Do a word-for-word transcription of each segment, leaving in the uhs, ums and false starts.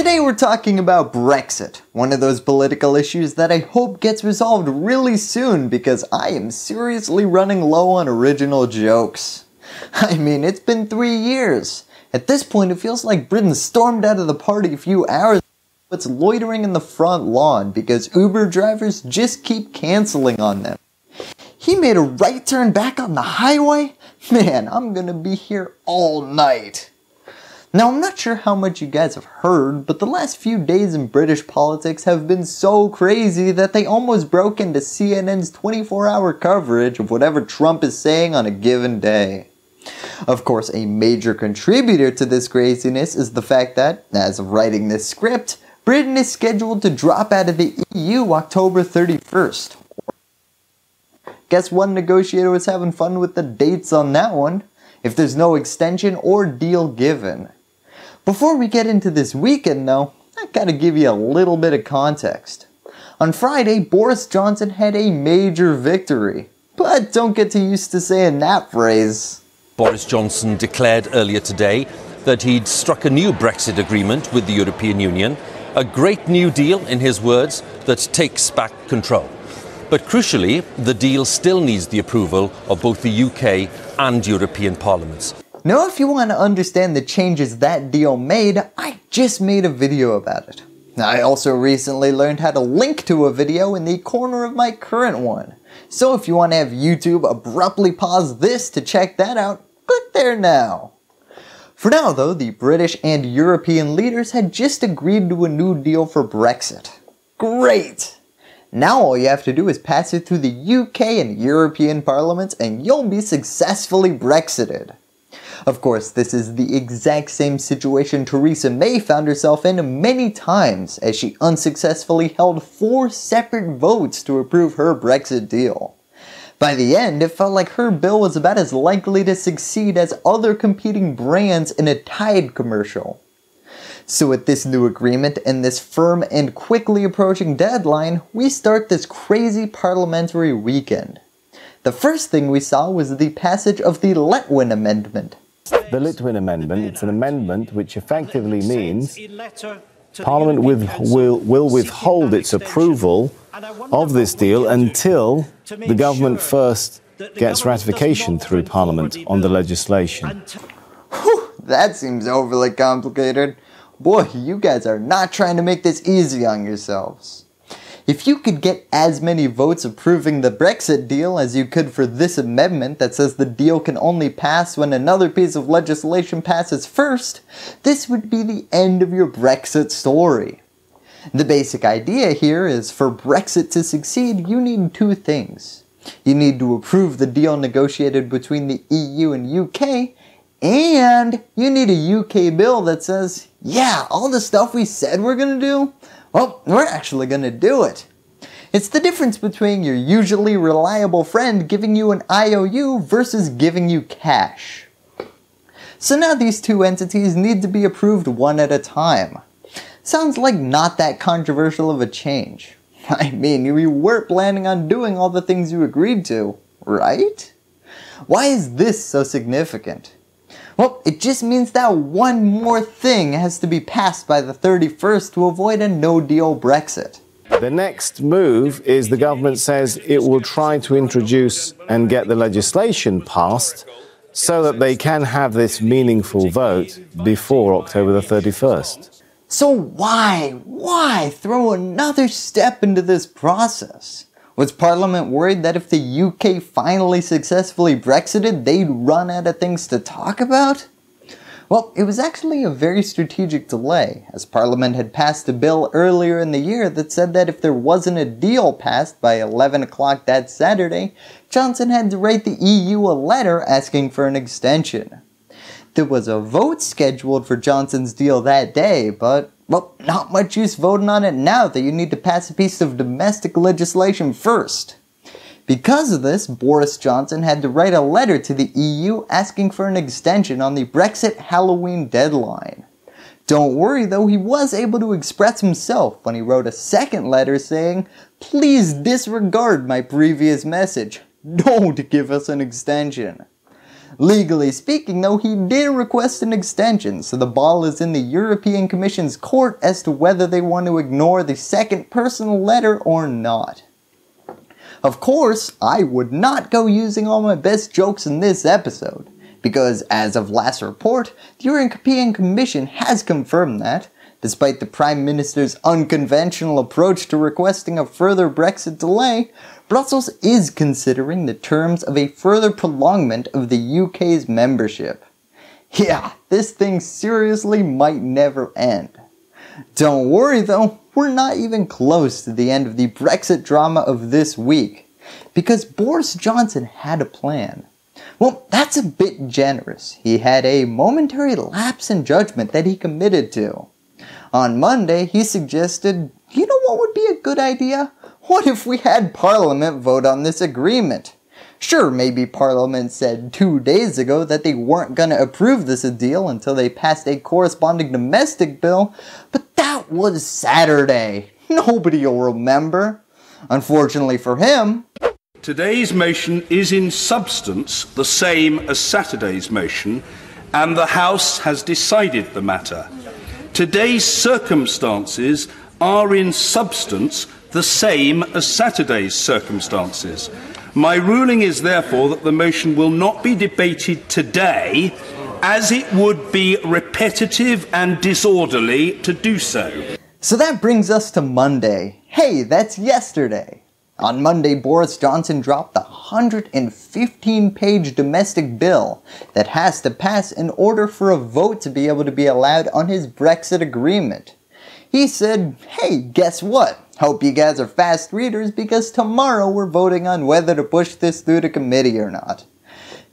Today we're talking about Brexit, one of those political issues that I hope gets resolved really soon because I am seriously running low on original jokes. I mean, it's been three years. At this point, it feels like Britain stormed out of the party a few hours ago, but it's loitering in the front lawn because Uber drivers just keep canceling on them. He made a right turn back on the highway? Man, I'm gonna be here all night. Now, I'm not sure how much you guys have heard, but the last few days in British politics have been so crazy that they almost broke into C N N's twenty-four hour coverage of whatever Trump is saying on a given day. Of course, a major contributor to this craziness is the fact that, as of writing this script, Britain is scheduled to drop out of the E U October thirty-first. Guess one negotiator was having fun with the dates on that one, if there's no extension or deal given. Before we get into this weekend though, I gotta give you a little bit of context. On Friday, Boris Johnson had a major victory, but don't get too used to saying that phrase. Boris Johnson declared earlier today that he'd struck a new Brexit agreement with the European Union, a great new deal, in his words, that takes back control. But crucially, the deal still needs the approval of both the U K and European parliaments. Now, if you want to understand the changes that deal made, I just made a video about it. I also recently learned how to link to a video in the corner of my current one. So if you want to have YouTube abruptly pause this to check that out, click there now. For now though, the British and European leaders had just agreed to a new deal for Brexit. Great! Now all you have to do is pass it through the U K and European parliaments and you'll be successfully Brexited. Of course, this is the exact same situation Theresa May found herself in many times as she unsuccessfully held four separate votes to approve her Brexit deal. By the end, it felt like her bill was about as likely to succeed as other competing brands in a Tide commercial. So with this new agreement and this firm and quickly approaching deadline, we start this crazy parliamentary weekend. The first thing we saw was the passage of the Letwin Amendment. The Litwin Amendment, it's an amendment which effectively means Parliament with, will, will withhold its approval of this deal until the government first gets ratification through Parliament on the legislation. Whew, that seems overly complicated. Boy, you guys are not trying to make this easy on yourselves. If you could get as many votes approving the Brexit deal as you could for this amendment that says the deal can only pass when another piece of legislation passes first, this would be the end of your Brexit story. The basic idea here is for Brexit to succeed, you need two things. You need to approve the deal negotiated between the E U and U K, and you need a U K bill that says, yeah, all the stuff we said we're gonna do, well, we're actually gonna do it. It's the difference between your usually reliable friend giving you an I O U versus giving you cash. So now these two entities need to be approved one at a time. Sounds like not that controversial of a change. I mean, you were planning on doing all the things you agreed to, right? Why is this so significant? Well, it just means that one more thing has to be passed by the thirty-first to avoid a no-deal Brexit. The next move is the government says it will try to introduce and get the legislation passed so that they can have this meaningful vote before October the thirty-first. So why, why throw another step into this process? Was Parliament worried that if the U K finally successfully Brexited, they'd run out of things to talk about? Well, it was actually a very strategic delay, as Parliament had passed a bill earlier in the year that said that if there wasn't a deal passed by eleven o'clock that Saturday, Johnson had to write the E U a letter asking for an extension. There was a vote scheduled for Johnson's deal that day, but well, not much use voting on it now that you need to pass a piece of domestic legislation first. Because of this, Boris Johnson had to write a letter to the E U asking for an extension on the Brexit Halloween deadline. Don't worry though, he was able to express himself when he wrote a second letter saying, "Please disregard my previous message. Don't give us an extension." Legally speaking though, he did request an extension, so the ball is in the European Commission's court as to whether they want to ignore the second personal letter or not. Of course, I would not go using all my best jokes in this episode, because as of last report, the European Commission has confirmed that, despite the Prime Minister's unconventional approach to requesting a further Brexit delay, Brussels is considering the terms of a further prolongment of the U K's membership. Yeah, this thing seriously might never end. Don't worry though, we're not even close to the end of the Brexit drama of this week, because Boris Johnson had a plan. Well, that's a bit generous. He had a momentary lapse in judgment that he committed to. On Monday, he suggested, you know what would be a good idea? What if we had Parliament vote on this agreement? Sure, maybe Parliament said two days ago that they weren't going to approve this deal until they passed a corresponding domestic bill, but that was Saturday. Nobody will remember. Unfortunately for him, today's motion is in substance the same as Saturday's motion, and the House has decided the matter. Today's circumstances are in substance the same as Saturday's circumstances. My ruling is therefore that the motion will not be debated today, as it would be repetitive and disorderly to do so. So that brings us to Monday. Hey, that's yesterday. On Monday, Boris Johnson dropped the one hundred fifteen page domestic bill that has to pass in order for a vote to be able to be allowed on his Brexit agreement. He said, hey, guess what? Hope you guys are fast readers, because tomorrow we're voting on whether to push this through to committee or not.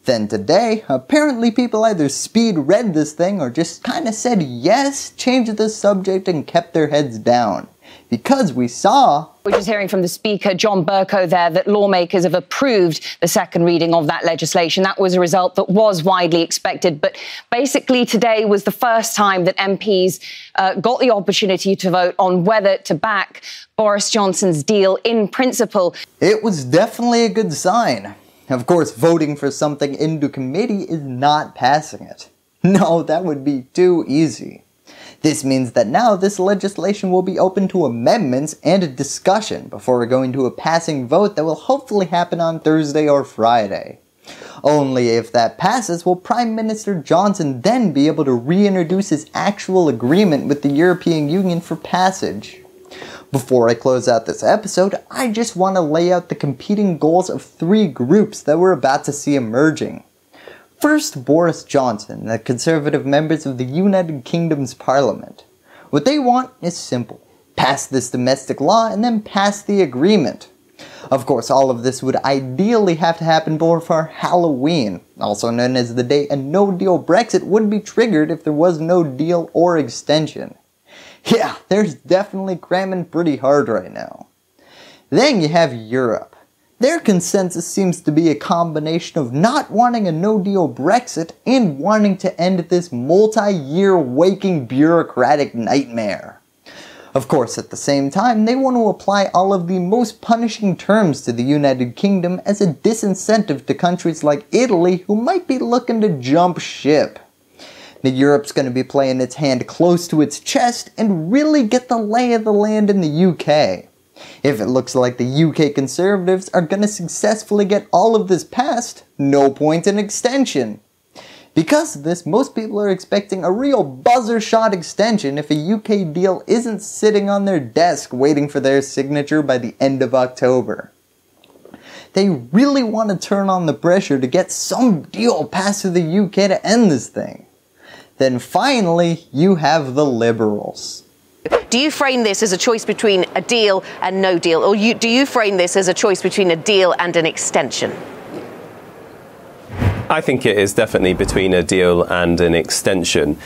Then today, apparently people either speed read this thing or just kinda said yes, changed the subject, and kept their heads down. Because we saw... We're just hearing from the Speaker, John Bercow, there, that lawmakers have approved the second reading of that legislation. That was a result that was widely expected. But basically today was the first time that M Ps uh, got the opportunity to vote on whether to back Boris Johnson's deal in principle. It was definitely a good sign. Of course, voting for something into committee is not passing it. No, that would be too easy. This means that now this legislation will be open to amendments and a discussion before going to a passing vote that will hopefully happen on Thursday or Friday. Only if that passes will Prime Minister Johnson then be able to reintroduce his actual agreement with the European Union for passage. Before I close out this episode, I just want to lay out the competing goals of three groups that we're about to see emerging. First, Boris Johnson and the Conservative members of the United Kingdom's Parliament. What they want is simple. Pass this domestic law and then pass the agreement. Of course, all of this would ideally have to happen before Halloween, also known as the day a no-deal Brexit would be triggered if there was no deal or extension. Yeah, there's definitely cramming pretty hard right now. Then you have Europe. Their consensus seems to be a combination of not wanting a no-deal Brexit and wanting to end this multi-year waking bureaucratic nightmare. Of course, at the same time, they want to apply all of the most punishing terms to the United Kingdom as a disincentive to countries like Italy who might be looking to jump ship. Now, Europe's going to be playing its hand close to its chest and really get the lay of the land in the U K. If it looks like the U K Conservatives are going to successfully get all of this passed, no point in extension. Because of this, most people are expecting a real buzzer-shot extension if a U K deal isn't sitting on their desk waiting for their signature by the end of October. They really want to turn on the pressure to get some deal passed through the U K to end this thing. Then finally, you have the Liberals. Do you frame this as a choice between a deal and no deal, or you, do you frame this as a choice between a deal and an extension? I think it is definitely between a deal and an extension.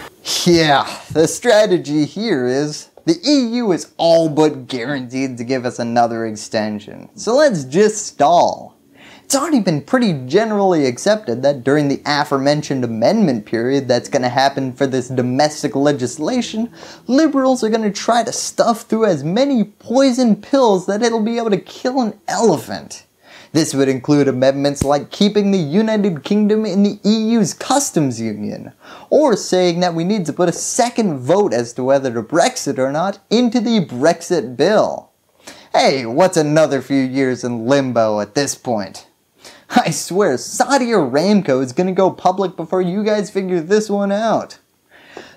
Yeah, the strategy here is the E U is all but guaranteed to give us another extension, so let's just stall. It's already been pretty generally accepted that during the aforementioned amendment period that's going to happen for this domestic legislation, Liberals are going to try to stuff through as many poison pills that it'll be able to kill an elephant. This would include amendments like keeping the United Kingdom in the E U's customs union, or saying that we need to put a second vote as to whether to Brexit or not into the Brexit bill. Hey, what's another few years in limbo at this point? I swear, Saudi Aramco is gonna go public before you guys figure this one out.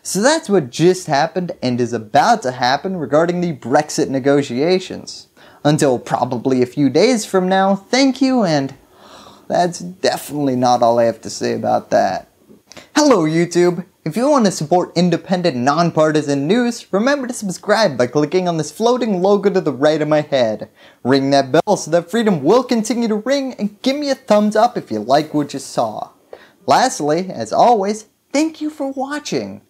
So that's what just happened and is about to happen regarding the Brexit negotiations. Until probably a few days from now, thank you, and that's definitely not all I have to say about that. Hello YouTube! If you want to support independent, non-partisan news, remember to subscribe by clicking on this floating logo to the right of my head. Ring that bell so that freedom will continue to ring, and give me a thumbs up if you like what you saw. Lastly, as always, thank you for watching.